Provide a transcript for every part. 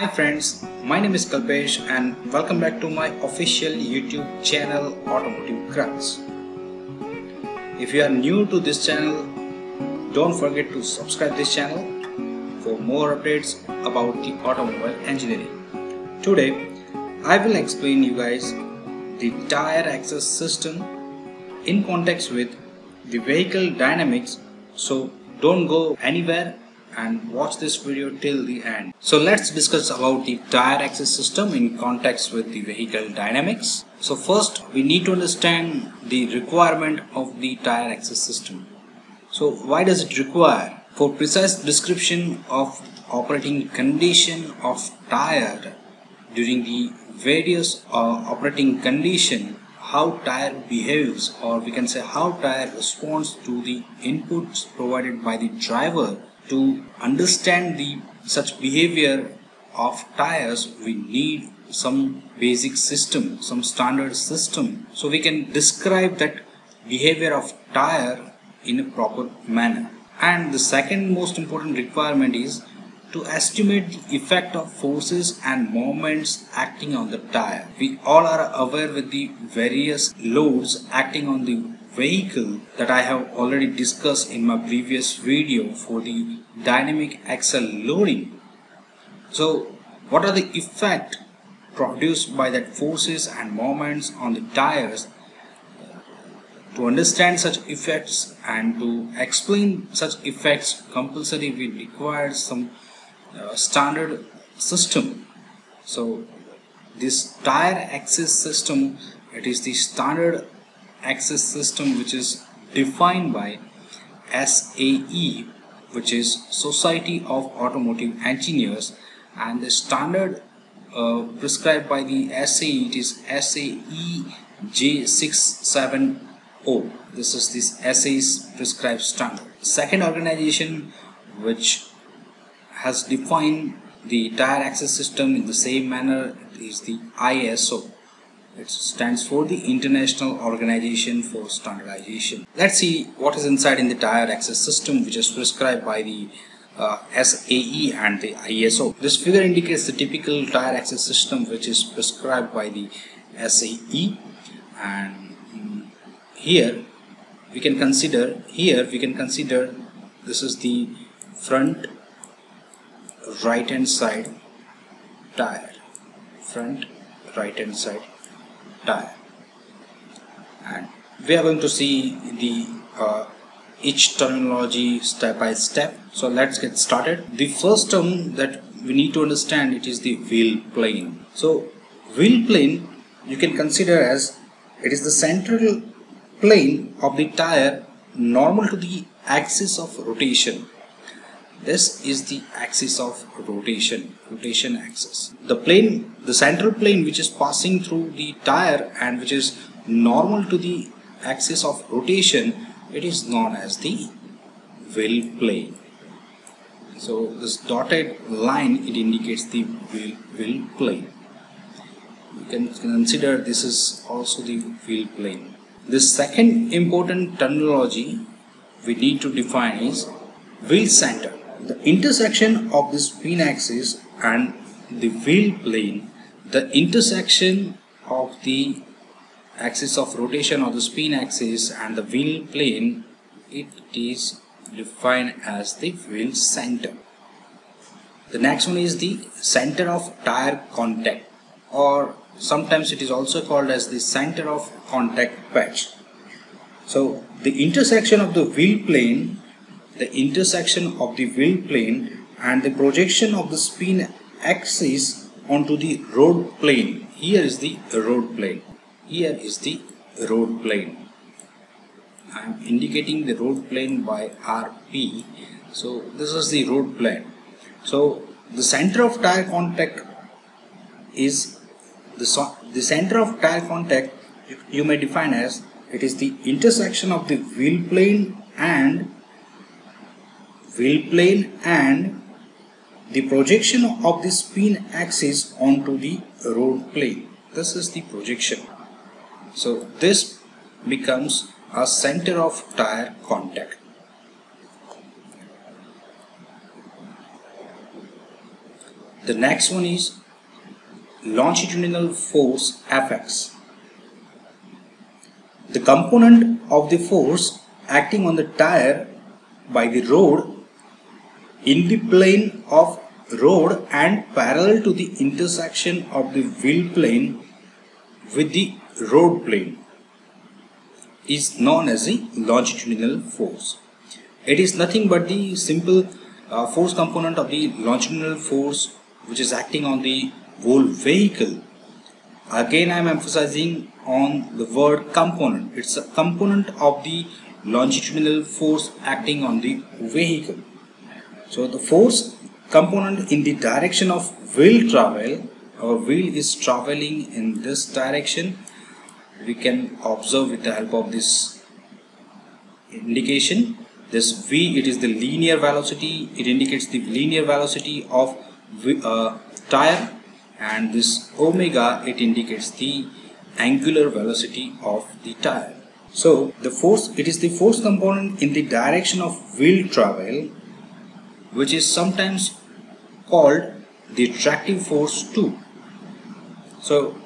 Hi friends, my name is Kalpesh and welcome back to my official YouTube channel Automotive Crux. If you are new to this channel, don't forget to subscribe this channel for more updates about the automobile engineering. Today, I will explain you guys the tire access system in context with the vehicle dynamics, so don't go anywhere and watch this video till the end. So let's discuss about the tire access system in context with the vehicle dynamics. So first we need to understand the requirement of the tire access system. So why does it require? For precise description of operating condition of tire during the various operating condition, how tire behaves, or we can say how tire responds to the inputs provided by the driver. To understand the such behavior of tires, we need some basic system, some standard system, so we can describe that behavior of tire in a proper manner. And the second most important requirement is to estimate the effect of forces and moments acting on the tire. We all are aware with the various loads acting on the vehicle that I have already discussed in my previous video for the dynamic axle loading. So what are the effect produced by that forces and moments on the tires? To understand such effects and to explain such effects, compulsory we require some standard system. So this tire axis system, it is the standard access system which is defined by SAE, which is Society of Automotive Engineers, and the standard prescribed by the SAE, it is SAE J670. This is this SAE's prescribed standard. Second organization which has defined the tire access system in the same manner is the ISO. It stands for the International Organization for Standardization. Let's see what is inside in the tire access system which is prescribed by the SAE and the ISO. This figure indicates the typical tire access system which is prescribed by the SAE, and here we can consider this is the front right hand side tire, front right hand side tire, and we are going to see the each terminology step by step. So let's get started. The first term that we need to understand, it is the wheel plane. So wheel plane you can consider as it is the central plane of the tire normal to the axis of rotation. This is the axis of rotation axis. The central plane which is passing through the tire and which is normal to the axis of rotation, it is known as the wheel plane. So this dotted line, it indicates the wheel plane. You can consider this is also the wheel plane. The second important terminology we need to define is wheel center. The intersection of this pin axis and the wheel plane, the intersection of the axis of rotation or the spin axis and the wheel plane, it is defined as the wheel center. The next one is the center of tire contact, or sometimes it is also called as the center of contact patch. So the intersection of the wheel plane, the intersection of the wheel plane and the projection of the spin axis onto the road plane. Here is the road plane. Here is the road plane. I am indicating the road plane by RP. So this is the road plane. So the center of tire contact is the center of tire contact. You may define as it is the intersection of the wheel plane and the projection of the spin axis onto the road plane. This is the projection. So this becomes a center of tire contact. The next one is longitudinal force Fx. The component of the force acting on the tire by the road in the plane of road and parallel to the intersection of the wheel plane with the road plane is known as the longitudinal force. It is nothing but the simple force component of the longitudinal force which is acting on the whole vehicle. Again, I am emphasizing on the word component. It's a component of the longitudinal force acting on the vehicle. So the force component in the direction of wheel travel, our wheel is traveling in this direction. We can observe with the help of this indication. This V, it is the linear velocity. It indicates the linear velocity of tire, and this omega, it indicates the angular velocity of the tire. So the force, it is the force component in the direction of wheel travel, which is sometimes called the tractive force too. So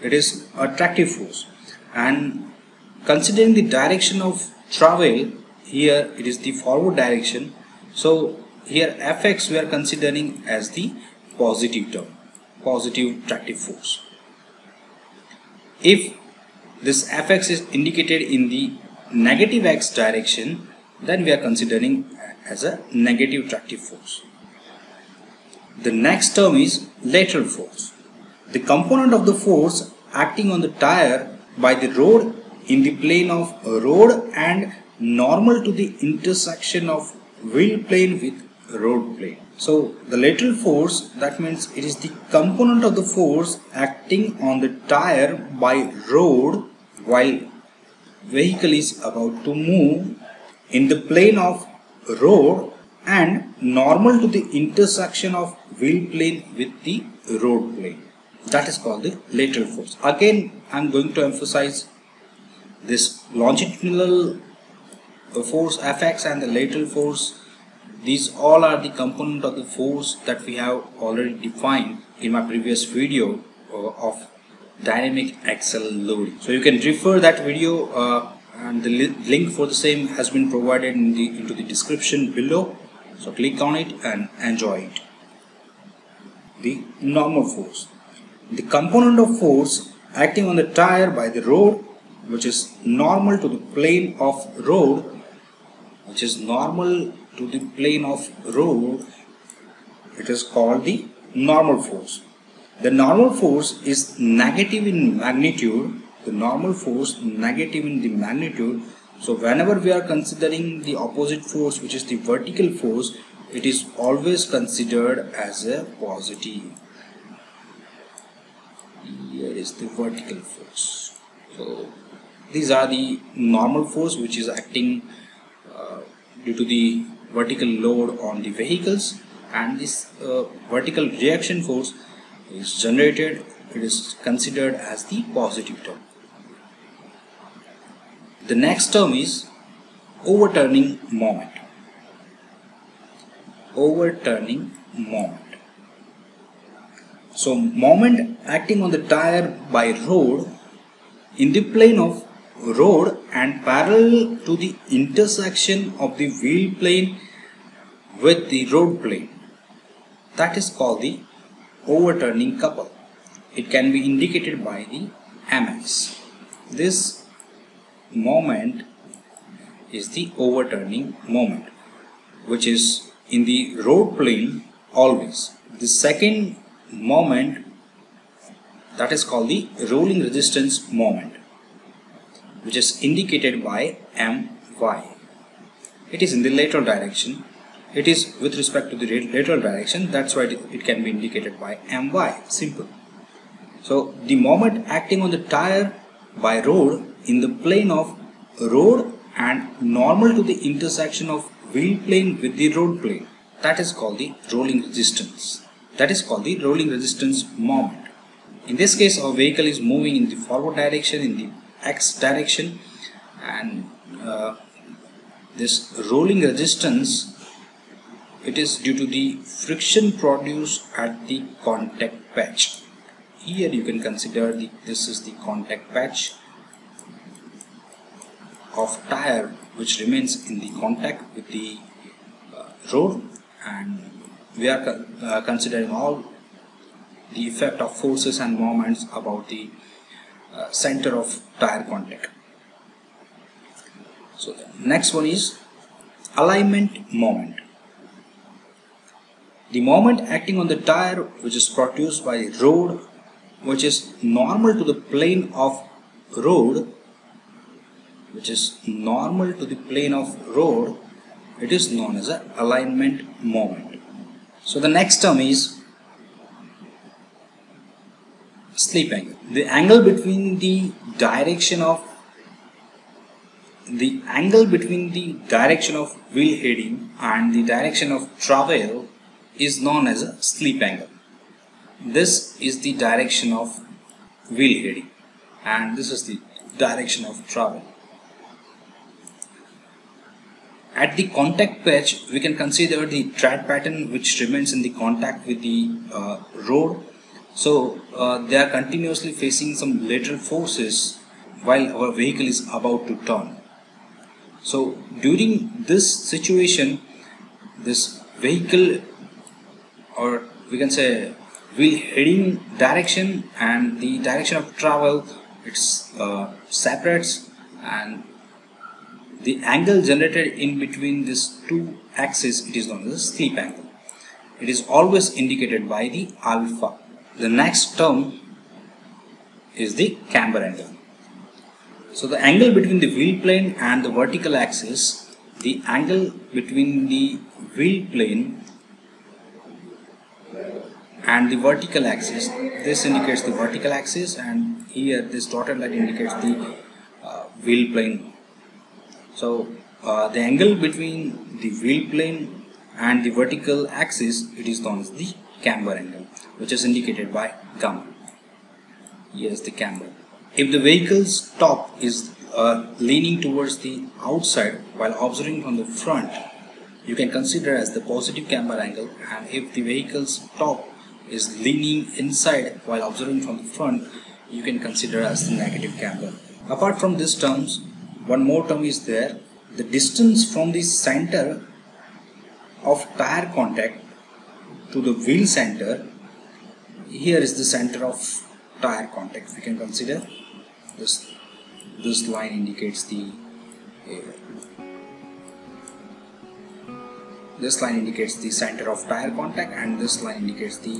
it is a tractive force, and considering the direction of travel, here it is the forward direction. So here Fx we are considering as the positive term, positive tractive force. If this Fx is indicated in the negative x direction, then we are considering as a negative tractive force. The next term is lateral force. The component of the force acting on the tire by the road in the plane of road and normal to the intersection of wheel plane with road plane. So the lateral force, that means it is the component of the force acting on the tire by road while vehicle is about to move in the plane of road and normal to the intersection of wheel plane with the road plane. That is called the lateral force. Again, I am going to emphasize this longitudinal force Fx and the lateral force. These all are the component of the force that we have already defined in my previous video of dynamic axle loading. So you can refer that video and the link for the same has been provided in the into the description below. So click on it and enjoy it. The normal force. The component of force acting on the tire by the road, which is normal to the plane of road, which is normal to the plane of road, it is called the normal force. The normal force is negative in magnitude. The normal force negative in the magnitude. So whenever we are considering the opposite force, which is the vertical force, it is always considered as a positive. Here is the vertical force. So these are the normal force which is acting due to the vertical load on the vehicles, and this vertical reaction force is generated, it is considered as the positive term. The next term is overturning moment. Overturning moment. So moment acting on the tire by road in the plane of road and parallel to the intersection of the wheel plane with the road plane, that is called the overturning couple. It can be indicated by the MX. This moment is the overturning moment, which is in the road plane always. The second moment, that is called the rolling resistance moment, which is indicated by MY. It is in the lateral direction. It is with respect to the lateral direction. That's why it can be indicated by MY. Simple. So the moment acting on the tire by road in the plane of road and normal to the intersection of wheel plane with the road plane, that is called the rolling resistance. That is called the rolling resistance moment. In this case, our vehicle is moving in the forward direction, in the x direction, and this rolling resistance, It is due to the friction produced at the contact patch. Here you can consider this is the contact patch of tire which remains in the contact with the road, and we are considering all the effect of forces and moments about the center of tire contact. So the next one is alignment moment. The moment acting on the tire which is produced by the road, which is normal to the plane of road, it is known as an alignment moment. So the next term is slip angle. The angle between the direction of wheel heading and the direction of travel is known as a slip angle. This is the direction of wheel heading and this is the direction of travel. At the contact patch, we can consider the tread pattern which remains in the contact with the road. So they are continuously facing some lateral forces while our vehicle is about to turn. So during this situation, this vehicle, or we can say wheel heading direction and the direction of travel, it separates, and the angle generated in between these two axes, it is known as a slip angle. It is always indicated by the alpha. The next term is the camber angle. So the angle between the wheel plane and the vertical axis, the angle between the wheel plane and the vertical axis, this indicates the vertical axis, and here this dotted line indicates the wheel plane. So the angle between the wheel plane and the vertical axis, it is known as the camber angle, which is indicated by gamma. Here is the camber. If the vehicle's top is leaning towards the outside while observing from the front, you can consider as the positive camber angle, and if the vehicle's top is leaning inside while observing from the front, you can consider as the negative camber. Apart from these terms, one more term is there. The distance from the center of tire contact to the wheel center, here is the center of tire contact. We can consider this line indicates the this line indicates the center of tire contact, and this line indicates the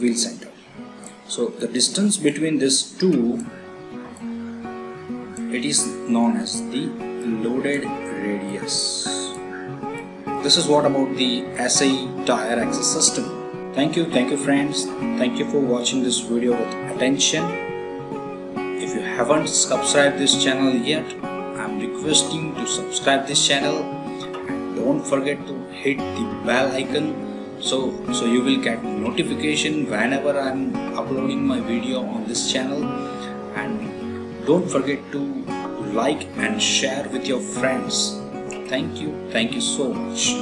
wheel center. So the distance between these two, it is known as the loaded radius. This is what about the SAE tire axis system. Thank you friends. Thank you for watching this video with attention. If you haven't subscribed this channel yet, I'm requesting to subscribe this channel. Don't forget to hit the bell icon so you will get notification whenever I'm uploading my video on this channel, and don't forget to like and share with your friends. Thank you so much.